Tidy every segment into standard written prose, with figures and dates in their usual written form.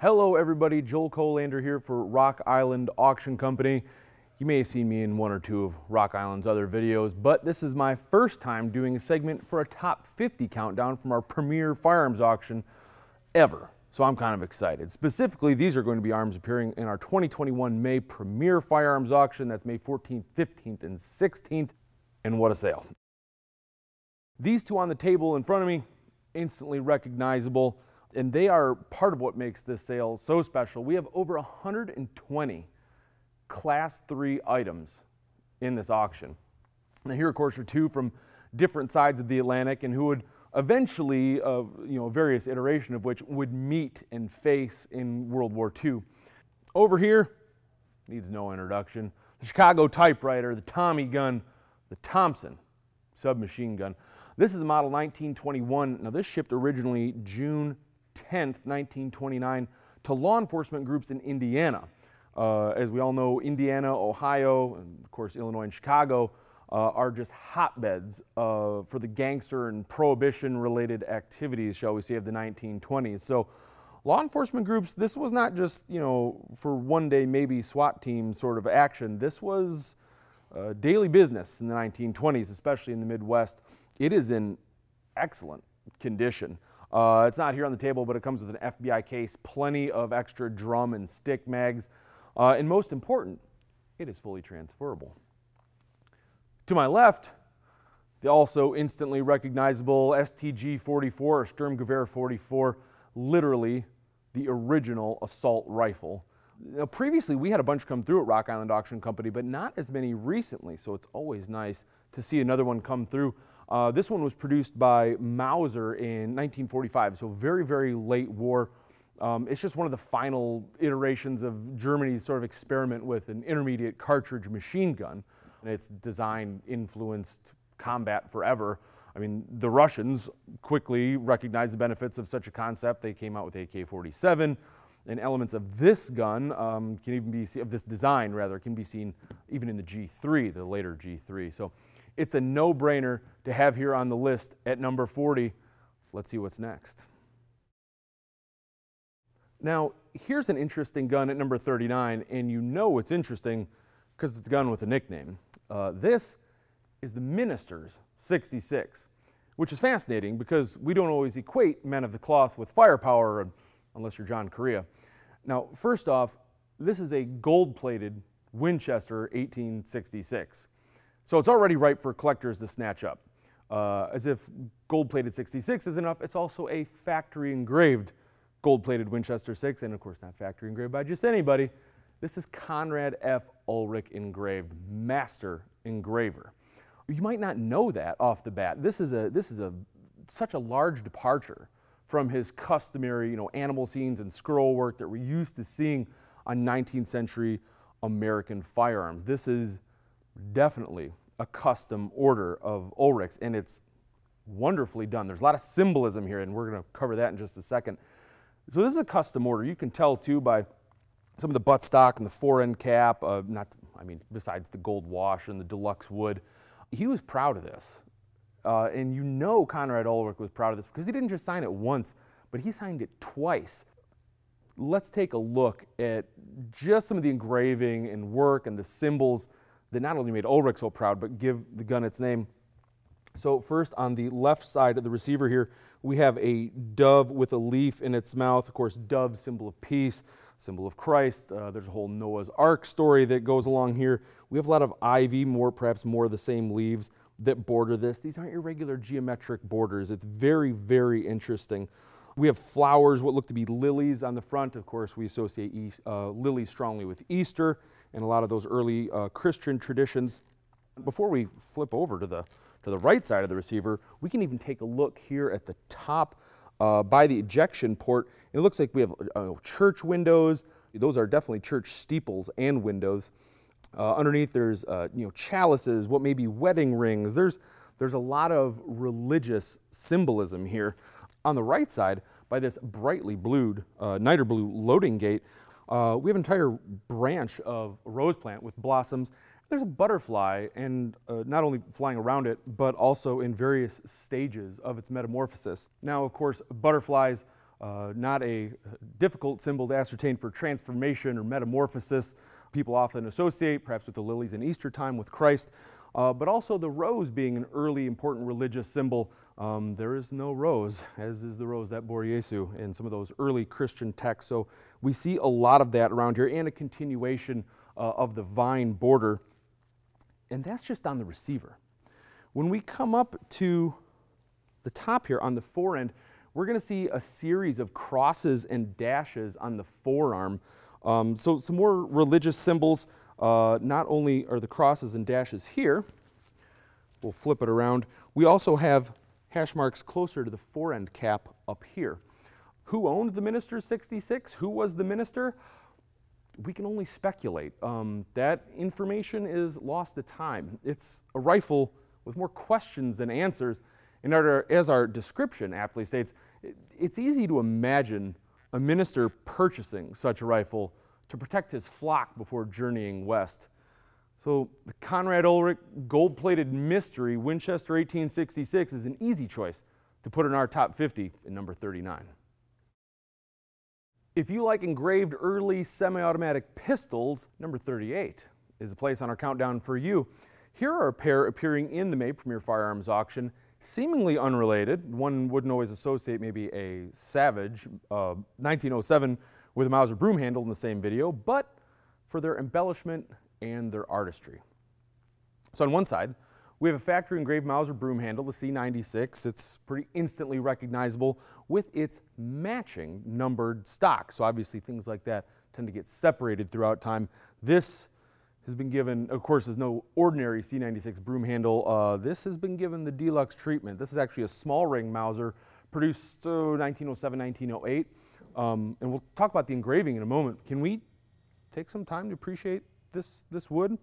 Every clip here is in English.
Hello everybody, Joel Colander here for Rock Island Auction Company. You may have seen me in one or two of Rock Island's other videos, but this is my first time doing a segment for a top 50 countdown from our premier firearms auction ever. So I'm kind of excited. Specifically, these are going to be arms appearing in our 2021 May premier firearms auction. That's May 14th, 15th, and 16th. And what a sale. These two on the table in front of me, instantly recognizable. And they are part of what makes this sale so special. We have over 120 Class 3 items in this auction. Now here, of course, are two from different sides of the Atlantic and who would eventually, various iteration of which would meet and face in World War II. Over here, needs no introduction, the Chicago typewriter, the Tommy gun, the Thompson submachine gun. This is a model 1921. Now this shipped originally June 10th, 1929 to law enforcement groups in Indiana. As we all know, Indiana, Ohio, and of course Illinois and Chicago are just hotbeds for the gangster and prohibition related activities, shall we say, of the 1920s. So law enforcement groups, this was not just, for one day maybe SWAT team sort of action. This was daily business in the 1920s, especially in the Midwest. It is in excellent condition. It's not here on the table, but it comes with an FBI case, plenty of extra drum and stick mags, and most important, it is fully transferable. To my left, the also instantly recognizable STG 44 or Sturmgewehr 44, literally the original assault rifle. Now, previously, we had a bunch come through at Rock Island Auction Company, but not as many recently, so it's always nice to see another one come through. This one was produced by Mauser in 1945, so very, very late war. It's just one of the final iterations of Germany's sort of experiment with an intermediate cartridge machine gun. And its design influenced combat forever. I mean, the Russians quickly recognized the benefits of such a concept. They came out with AK-47, and elements of this gun can even be seen, of this design rather, can be seen even in the G3, the later G3. So it's a no-brainer to have here on the list at number 40. Let's see what's next. Now, here's an interesting gun at number 39, and you know it's interesting because it's a gun with a nickname. This is the Minister's 66, which is fascinating because we don't always equate men of the cloth with firepower unless you're John Correa. Now, first off, this is a gold-plated Winchester 1866. So it's already ripe for collectors to snatch up. As if gold-plated 66 is enough, it's also a factory-engraved gold-plated Winchester 6, and of course not factory-engraved by just anybody. This is Conrad F. Ulrich engraved, master engraver. You might not know that off the bat. This is such a large departure from his customary, animal scenes and scroll work that we're used to seeing on 19th century American firearms. This is definitely a custom order of Ulrich's, and it's wonderfully done. There's a lot of symbolism here, and we're going to cover that in just a second. So this is a custom order. You can tell too by some of the buttstock and the fore-end cap. Besides the gold wash and the deluxe wood, he was proud of this, and Conrad Ulrich was proud of this because he didn't just sign it once, but he signed it twice. Let's take a look at just some of the engraving and work and the symbols that not only made Ulrich so proud, but give the gun its name. So first, on the left side of the receiver here, we have a dove with a leaf in its mouth. Of course, dove, symbol of peace, symbol of Christ. There's a whole Noah's Ark story that goes along here. We have a lot of ivy, perhaps more of the same leaves that border this. These aren't your regular geometric borders. It's very, very interesting. We have flowers, what look to be lilies on the front. Of course, we associate lilies strongly with Easter and a lot of those early Christian traditions. Before we flip over to the right side of the receiver, we can even take a look here at the top by the ejection port. It looks like we have church windows. Those are definitely church steeples and windows. Underneath there's chalices, what may be wedding rings. There's a lot of religious symbolism here. On the right side, by this brightly blued, niter blue loading gate, we have an entire branch of a rose plant with blossoms. There's a butterfly, and not only flying around it, but also in various stages of its metamorphosis. Now, of course, butterflies Not a difficult symbol to ascertain for transformation or metamorphosis. People often associate, perhaps with the lilies in Easter time, with Christ, but also the rose being an early important religious symbol. There is no rose, as is the rose that bore Yesu in some of those early Christian texts. So we see a lot of that around here, and a continuation of the vine border. And that's just on the receiver. When we come up to the top here on the fore end, we're going to see a series of crosses and dashes on the forearm. So some more religious symbols. Not only are the crosses and dashes here, we'll flip it around, we also have hash marks closer to the fore end cap up here. Who owned the Minister 66? Who was the minister? We can only speculate. That information is lost to time. It's a rifle with more questions than answers. And as our description aptly states, it's easy to imagine a minister purchasing such a rifle to protect his flock before journeying west. So the Conrad Ulrich gold-plated mystery Winchester 1866 is an easy choice to put in our top 50 in number 39. If you like engraved early semi-automatic pistols, number 38 is the place on our countdown for you. Here are a pair appearing in the May Premier Firearms Auction, seemingly unrelated. One wouldn't always associate maybe a Savage 1907 with a Mauser broom handle in the same video, but for their embellishment and their artistry. So on one side, we have a factory engraved Mauser broom handle, the C96. It's pretty instantly recognizable with its matching numbered stock. So obviously things like that tend to get separated throughout time. This has been given, of course, is no ordinary C96 broom handle. This has been given the deluxe treatment. This is actually a small ring Mauser produced 1907, 1908. And we'll talk about the engraving in a moment. Can we take some time to appreciate this wood?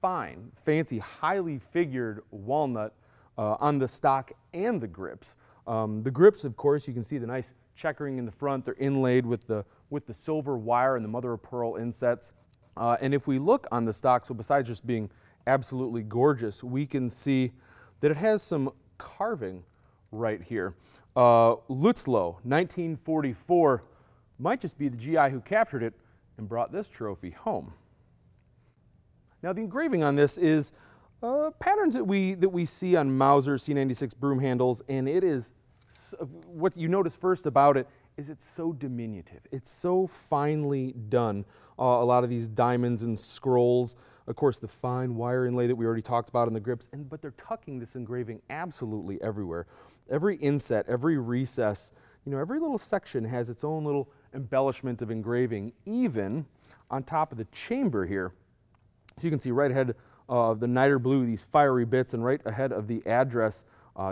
Fine, fancy, highly figured walnut on the stock and the grips. The grips, of course, you can see the nice checkering in the front. They're inlaid with the silver wire and the mother of pearl insets. And if we look on the stock, so besides just being absolutely gorgeous, we can see that it has some carving right here. Lutzlow, 1944, might just be the GI who captured it and brought this trophy home. Now the engraving on this is patterns that we see on Mauser C96 broom handles, and it is, what you notice first about it is it's so diminutive. It's so finely done. A lot of these diamonds and scrolls, of course the fine wire inlay that we already talked about in the grips, but they're tucking this engraving absolutely everywhere. Every inset, every recess, you know, every little section has its own little embellishment of engraving, even on top of the chamber here. So you can see right ahead of the niter blue, these fiery bits, and right ahead of the address,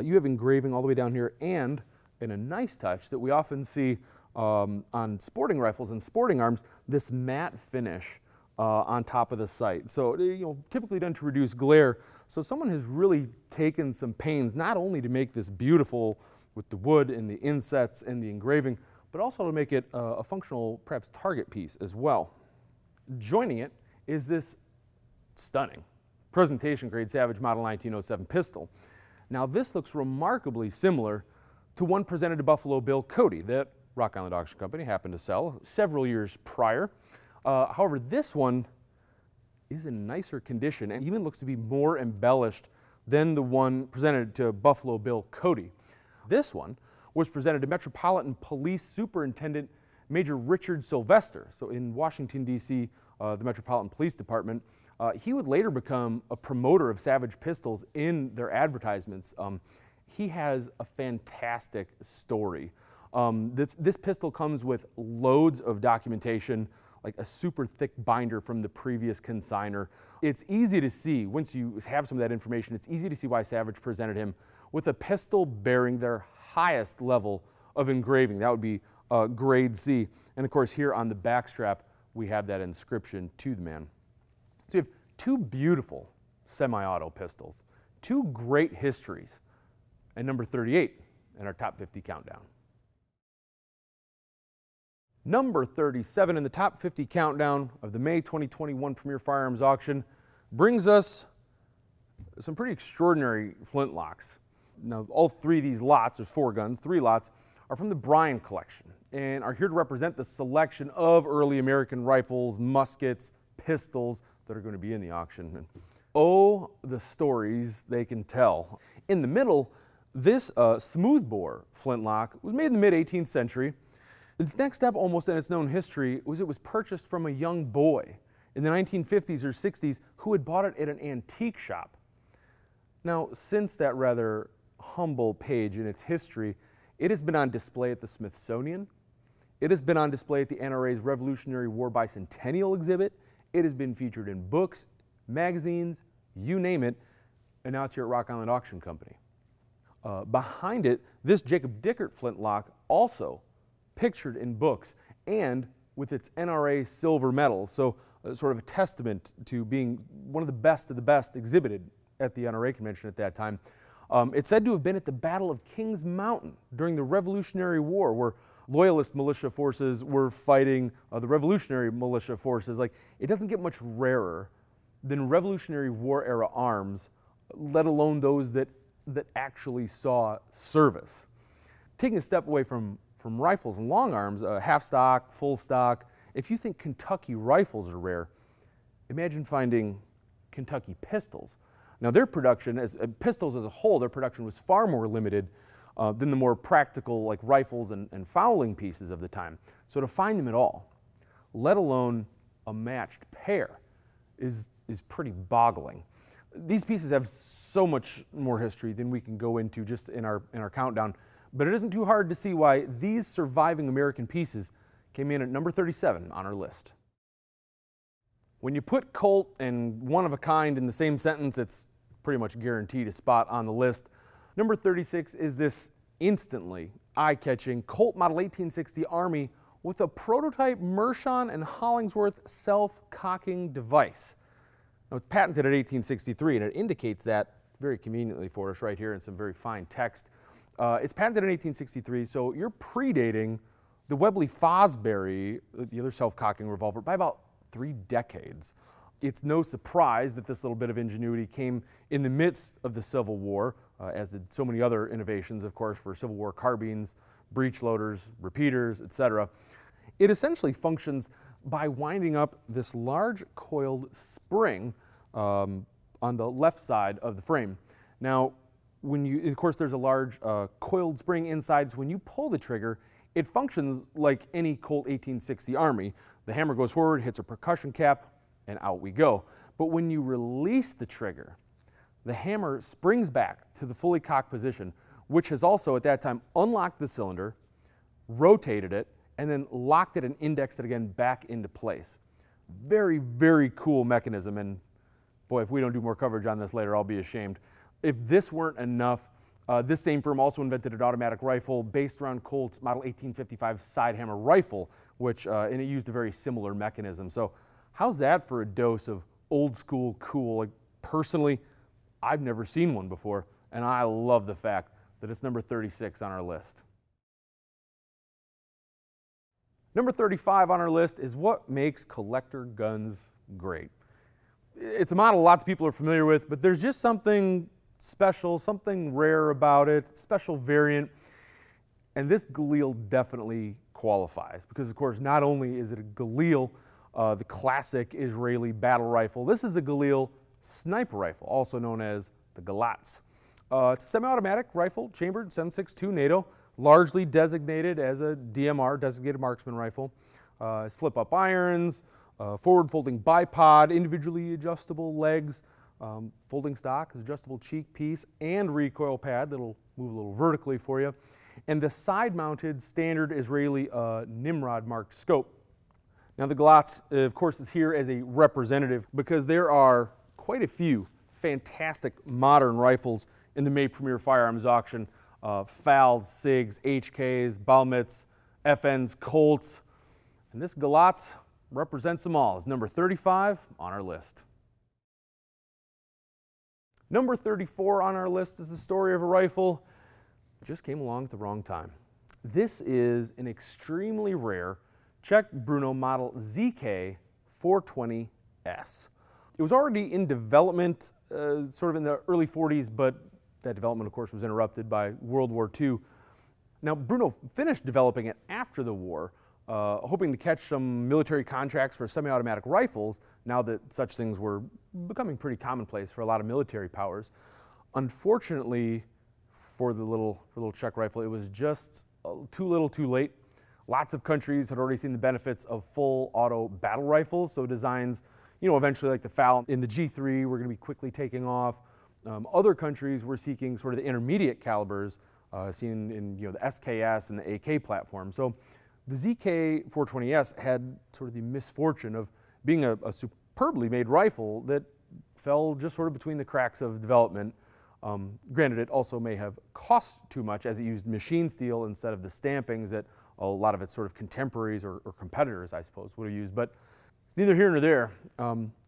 you have engraving all the way down here, and in a nice touch that we often see on sporting rifles and sporting arms, this matte finish on top of the sight. So, you know, typically done to reduce glare. So someone has really taken some pains, not only to make this beautiful with the wood and the insets and the engraving, but also to make it a functional, perhaps target piece as well. Joining it is this stunning presentation grade Savage Model 1907 pistol. Now this looks remarkably similar to one presented to Buffalo Bill Cody that Rock Island Auction Company happened to sell several years prior. However, this one is in nicer condition and even looks to be more embellished than the one presented to Buffalo Bill Cody. This one was presented to Metropolitan Police Superintendent Major Richard Sylvester. So in Washington, D.C., the Metropolitan Police Department. He would later become a promoter of Savage pistols in their advertisements. He has a fantastic story. This pistol comes with loads of documentation, like a super thick binder from the previous consigner. It's easy to see, once you have some of that information, it's easy to see why Savage presented him with a pistol bearing their highest level of engraving. That would be grade C. And of course here on the backstrap, we have that inscription to the man. So you have two beautiful semi-auto pistols, two great histories, and number 38 in our top 50 countdown. Number 37 in the top 50 countdown of the May 2021 Premier Firearms Auction brings us some pretty extraordinary flintlocks. Now all three of these lots, there's four guns, three lots, are from the Bryan Collection and are here to represent the selection of early American rifles, muskets, pistols that are going to be in the auction. And oh, the stories they can tell. In the middle, this smoothbore flintlock was made in the mid-18th century. Its next step almost in its known history was it was purchased from a young boy in the 1950s or 60s who had bought it at an antique shop. Now, since that rather humble page in its history, it has been on display at the Smithsonian. It has been on display at the NRA's Revolutionary War Bicentennial exhibit. It has been featured in books, magazines, you name it, and now it's here at Rock Island Auction Company. Behind it, this Jacob Dickert flintlock, also pictured in books and with its NRA silver medal, so sort of a testament to being one of the best exhibited at the NRA convention at that time. It's said to have been at the Battle of King's Mountain during the Revolutionary War, where Loyalist militia forces were fighting the Revolutionary militia forces. Like, it doesn't get much rarer than Revolutionary War era arms, let alone those that actually saw service. Taking a step away from rifles and long arms, half stock, full stock, if you think Kentucky rifles are rare, imagine finding Kentucky pistols. Now, their production, as pistols as a whole, their production was far more limited than the more practical, like rifles and fowling pieces of the time. So to find them at all, let alone a matched pair, is pretty boggling. These pieces have so much more history than we can go into just in our countdown, but it isn't too hard to see why these surviving American pieces came in at number 37 on our list. When you put Colt and one-of-a-kind in the same sentence, it's pretty much guaranteed a spot on the list. Number 36 is this instantly eye-catching Colt Model 1860 Army with a prototype Mershon and Hollingsworth self-cocking device. Now, it's patented at 1863, and it indicates that very conveniently for us right here in some very fine text. It's patented in 1863, so you're predating the Webley-Fosbery, the other self-cocking revolver, by about 3 decades. It's no surprise that this little bit of ingenuity came in the midst of the Civil War, as did so many other innovations, of course, for Civil War carbines, breech loaders, repeaters, etc. It essentially functions by winding up this large coiled spring on the left side of the frame. Now, when you, of course, there's a large coiled spring inside, so when you pull the trigger, it functions like any Colt 1860 Army. The hammer goes forward, hits a percussion cap, and out we go. But when you release the trigger, the hammer springs back to the fully cocked position, which has also, at that time, unlocked the cylinder, rotated it, and then locked it and indexed it again back into place. Very, very cool mechanism, and boy, if we don't do more coverage on this later, I'll be ashamed. If this weren't enough, this same firm also invented an automatic rifle based around Colt's Model 1855 sidehammer rifle, which and it used a very similar mechanism. So how's that for a dose of old school cool? Like, personally, I've never seen one before, and I love the fact that it's number 36 on our list. Number 35 on our list is what makes collector guns great. It's a model lots of people are familiar with, but there's just something special, something rare about it, special variant. And this Galil definitely qualifies because, of course, not only is it a Galil, the classic Israeli battle rifle, this is a Galil sniper rifle, also known as the Galatz. It's a semi-automatic rifle, chambered 7.62 NATO, largely designated as a DMR, designated marksman rifle. It's flip-up irons, forward-folding bipod, individually adjustable legs, folding stock, adjustable cheek piece, and recoil pad that'll move a little vertically for you, and the side-mounted standard Israeli Nimrod marked scope. Now, the Galatz, of course, is here as a representative because there are quite a few fantastic modern rifles in the May Premier Firearms Auction. FALs, SIGs, HKs, Baumets, FNs, Colts, and this Galatz represents them all as number 35 on our list. Number 34 on our list is the story of a rifle that just came along at the wrong time. This is an extremely rare Czech Brno model ZK 420-S. It was already in development sort of in the early 40s, but that development, of course, was interrupted by World War II. Now, Bruno finished developing it after the war, hoping to catch some military contracts for semi-automatic rifles now that such things were becoming pretty commonplace for a lot of military powers. Unfortunately, for the little Czech rifle, it was just too little too late. Lots of countries had already seen the benefits of full auto battle rifles, so designs, you know, eventually like the FAL in the G3 were going to be quickly taking off. Other countries were seeking sort of the intermediate calibers seen in, you know, the SKS and the AK platform. So the ZK 420-S had sort of the misfortune of being a superbly made rifle that fell just sort of between the cracks of development. Granted, it also may have cost too much, as it used machine steel instead of the stampings that a lot of its sort of contemporaries or competitors, I suppose, would have used. But it's neither here nor there.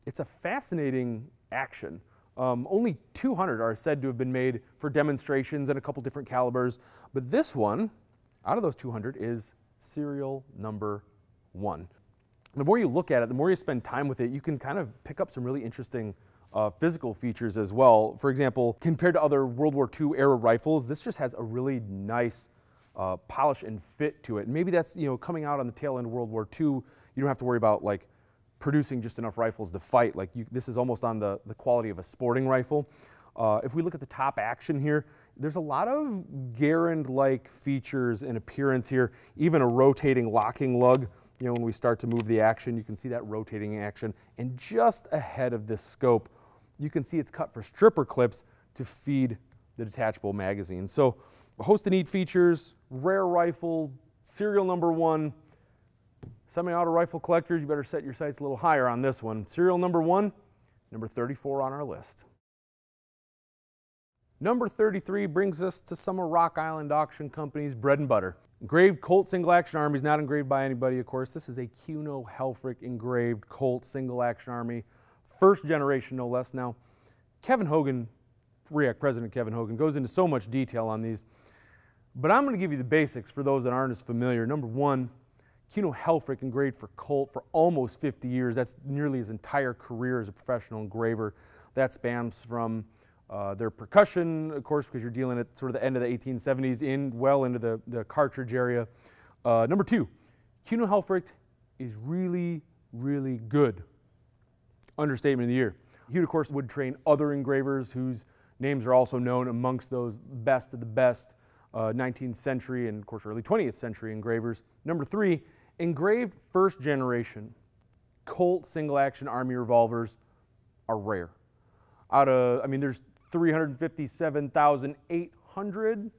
It's a fascinating action. Only 200 are said to have been made for demonstrations and a couple different calibers, but this one, out of those 200, is serial number 1. The more you look at it, the more you spend time with it, you can kind of pick up some really interesting physical features as well. For example, compared to other World War II era rifles, this just has a really nice polish and fit to it. And maybe that's, you know, coming out on the tail end of World War II, you don't have to worry about like producing just enough rifles to fight. Like this is almost on the quality of a sporting rifle. If we look at the top action here, there's a lot of Garand-like features and appearance here, even a rotating locking lug. You know, when we start to move the action, you can see that rotating action. And just ahead of this scope, you can see it's cut for stripper clips to feed the detachable magazine. So a host of neat features, rare rifle, serial number 1. Semi-auto rifle collectors, you better set your sights a little higher on this one. Serial number 1, number 34 on our list. Number 33 brings us to some of Rock Island Auction Company's bread and butter. Engraved Colt single action army is not engraved by anybody, of course. This is a Kuno Helfricht engraved Colt single action army, first generation no less. Now, Kevin Hogan, REAC President Kevin Hogan, goes into so much detail on these, but I'm going to give you the basics for those that aren't as familiar. Number 1, Kuno Helfricht engraved for Colt for almost 50 years. That's nearly his entire career as a professional engraver. That spans from their percussion, of course, because you're dealing at sort of the end of the 1870s, in well into the cartridge area. Number 2, Kuno Helfricht is really, really good. Understatement of the year. He, of course, would train other engravers whose names are also known amongst those best of the best 19th century and, of course, early 20th century engravers. Number 3, engraved first generation Colt single action army revolvers are rare. Out of, I mean, there's 357,800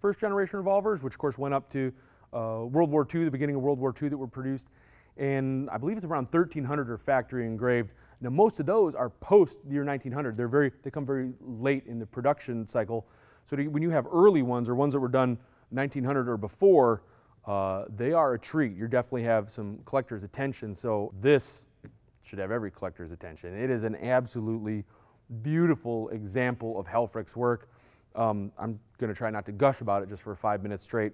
first generation revolvers, which of course went up to World War II, the beginning of World War II, that were produced. And I believe it's around 1,300 are factory engraved. Now, most of those are post the year 1900. They come very late in the production cycle. So when you have early ones or ones that were done 1900 or before, they are a treat. You definitely have some collector's attention. So this should have every collector's attention. It is an absolutely beautiful example of Helfricht's work. I'm going to try not to gush about it just for 5 minutes straight.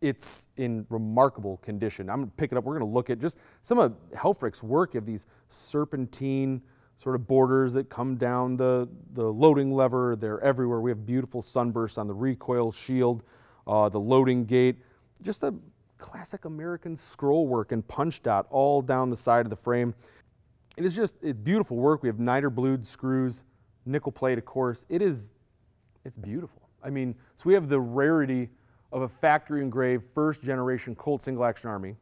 It's in remarkable condition. I'm going to pick it up. We're going to look at just some of Helfricht's work of these serpentine sort of borders that come down the loading lever. They're everywhere. We have beautiful sunbursts on the recoil shield, the loading gate, just a classic American scroll work and punch dot all down the side of the frame. It is just, it's beautiful work. We have niter-blued screws, nickel plate, of course. It's beautiful. I mean, so we have the rarity of a factory engraved first generation Colt single action army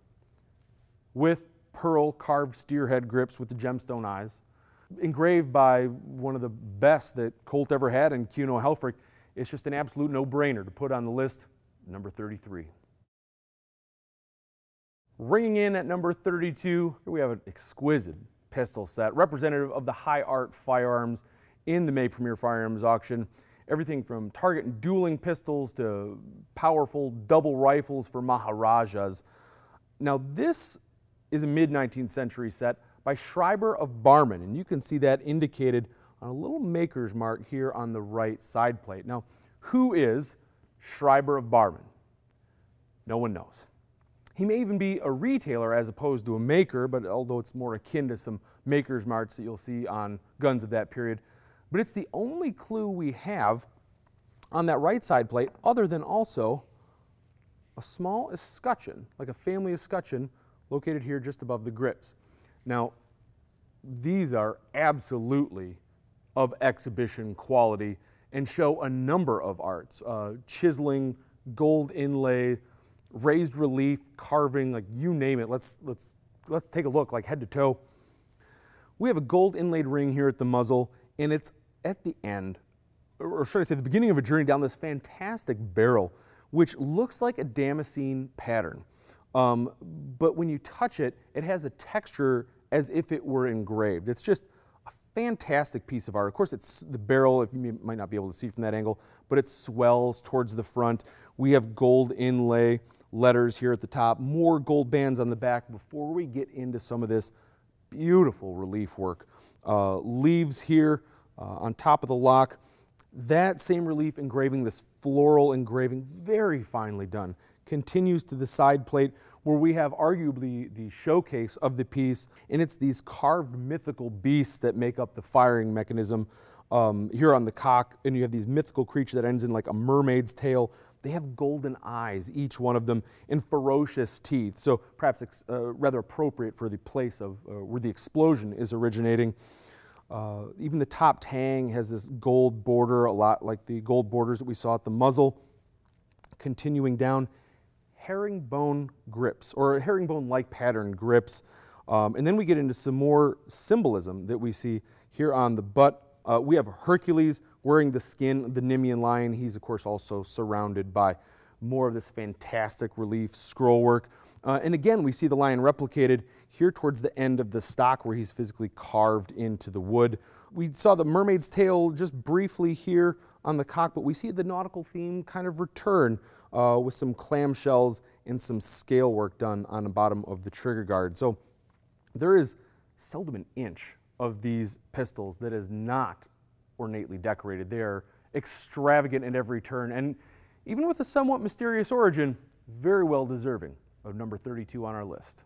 with pearl carved steerhead grips with the gemstone eyes, engraved by one of the best that Colt ever had and Kuno Helfricht. It's just an absolute no-brainer to put on the list, number 33. Ringing in at number 32, here we have an exquisite pistol set, representative of the high art firearms in the May Premier Firearms Auction. Everything from target and dueling pistols to powerful double rifles for Maharajas. Now this is a mid-19th century set by Schreiber of Barmen, and you can see that indicated on a little maker's mark here on the right side plate. Now, who is Schreiber of Barmen? No one knows. He may even be a retailer as opposed to a maker, but although it's more akin to some maker's marks that you'll see on guns of that period. But it's the only clue we have on that right side plate, other than also a small escutcheon, like a family escutcheon, located here just above the grips. Now, these are absolutely of exhibition quality and show a number of arts, chiseling, gold inlay, raised relief, carving, like you name it. Let's take a look, like head to toe. We have a gold inlaid ring here at the muzzle, and it's at the end, or should I say the beginning of a journey down this fantastic barrel, which looks like a damascene pattern. But when you touch it, it has a texture as if it were engraved. It's just a fantastic piece of art. Of course, it's the barrel, if you might not be able to see from that angle, but it swells towards the front. We have gold inlay letters here at the top, more gold bands on the back before we get into some of this beautiful relief work. Leaves here on top of the lock. That same relief engraving, this floral engraving, very finely done, continues to the side plate where we have arguably the showcase of the piece, and it's these carved mythical beasts that make up the firing mechanism here on the cock, and you have these mythical creature that ends in like a mermaid's tail. They have golden eyes, each one of them, and ferocious teeth, so perhaps rather appropriate for the place of where the explosion is originating. Even the top tang has this gold border, a lot like the gold borders that we saw at the muzzle. Continuing down, herringbone grips, or herringbone-like pattern grips. And then we get into some more symbolism that we see here on the butt. We have Hercules wearing the skin of the Nemean lion. He's, of course, also surrounded by more of this fantastic relief scroll work. And again, we see the lion replicated here towards the end of the stock where he's physically carved into the wood. We saw the mermaid's tail just briefly here on the cock, but we see the nautical theme kind of return with some clamshells and some scale work done on the bottom of the trigger guard. So there is seldom an inch of these pistols that is not ornately decorated. They are extravagant at every turn, and even with a somewhat mysterious origin, very well deserving of number 32 on our list.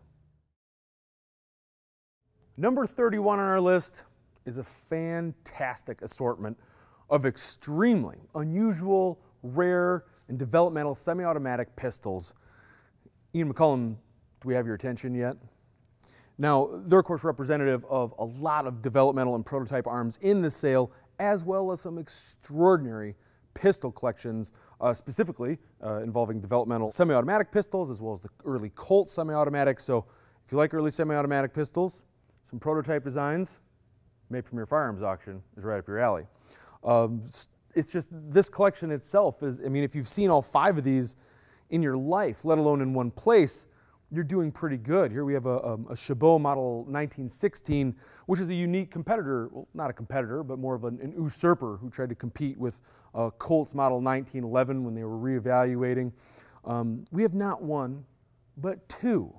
Number 31 on our list is a fantastic assortment of extremely unusual, rare, and developmental semi-automatic pistols. Ian McCullum, do we have your attention yet? Now, they're of course representative of a lot of developmental and prototype arms in the sale, as well as some extraordinary pistol collections, specifically involving developmental semi-automatic pistols, as well as the early Colt semi-automatic. So if you like early semi-automatic pistols, some prototype designs, May Premier Firearms Auction is right up your alley. It's just this collection itself is, I mean, if you've seen all five of these in your life, let alone in one place, you're doing pretty good. Here we have a Chabot model 1916, which is a unique competitor, well, not a competitor, but more of an usurper who tried to compete with Colt's model 1911 when they were reevaluating. We have not one, but two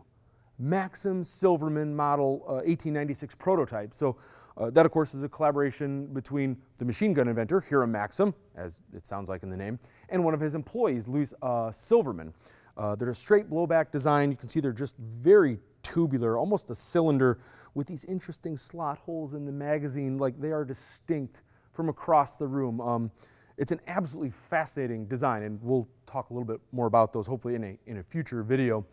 Maxim Silverman model 1896 prototypes. So that, of course, is a collaboration between the machine gun inventor, Hiram Maxim, as it sounds like in the name, and one of his employees, Louis Silverman. They're a straight blowback design. You can see they're just very tubular, almost a cylinder with these interesting slot holes in the magazine, like they are distinct from across the room. It's an absolutely fascinating design, and we'll talk a little bit more about those hopefully in a future video.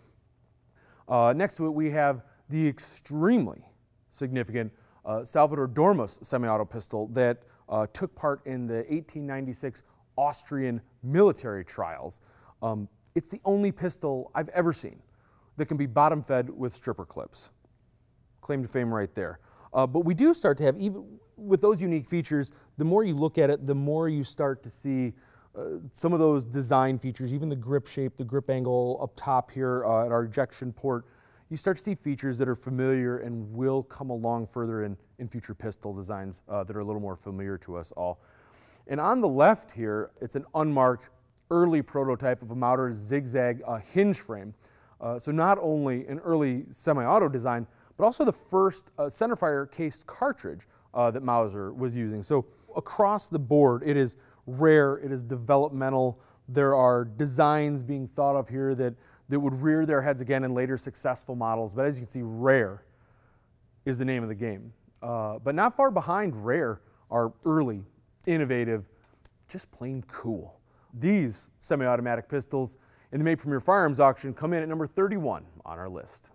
Next to it, we have the extremely significant Salvador Dormus semi-auto pistol that took part in the 1896 Austrian military trials. It's the only pistol I've ever seen that can be bottom fed with stripper clips. Claim to fame right there. But we do start to have, even with those unique features, the more you look at it, the more you start to see some of those design features, even the grip shape, the grip angle up top here at our ejection port. You start to see features that are familiar and will come along further in future pistol designs that are a little more familiar to us all. And on the left here, it's an unmarked early prototype of a Mauser zigzag hinge frame. So not only an early semi-auto design, but also the first centerfire cased cartridge that Mauser was using. So across the board, it is rare, it is developmental. There are designs being thought of here that would rear their heads again in later successful models, but as you can see, rare is the name of the game. But not far behind rare are early, innovative, just plain cool. These semi-automatic pistols, in the May Premier Firearms auction come in at number 31 on our list.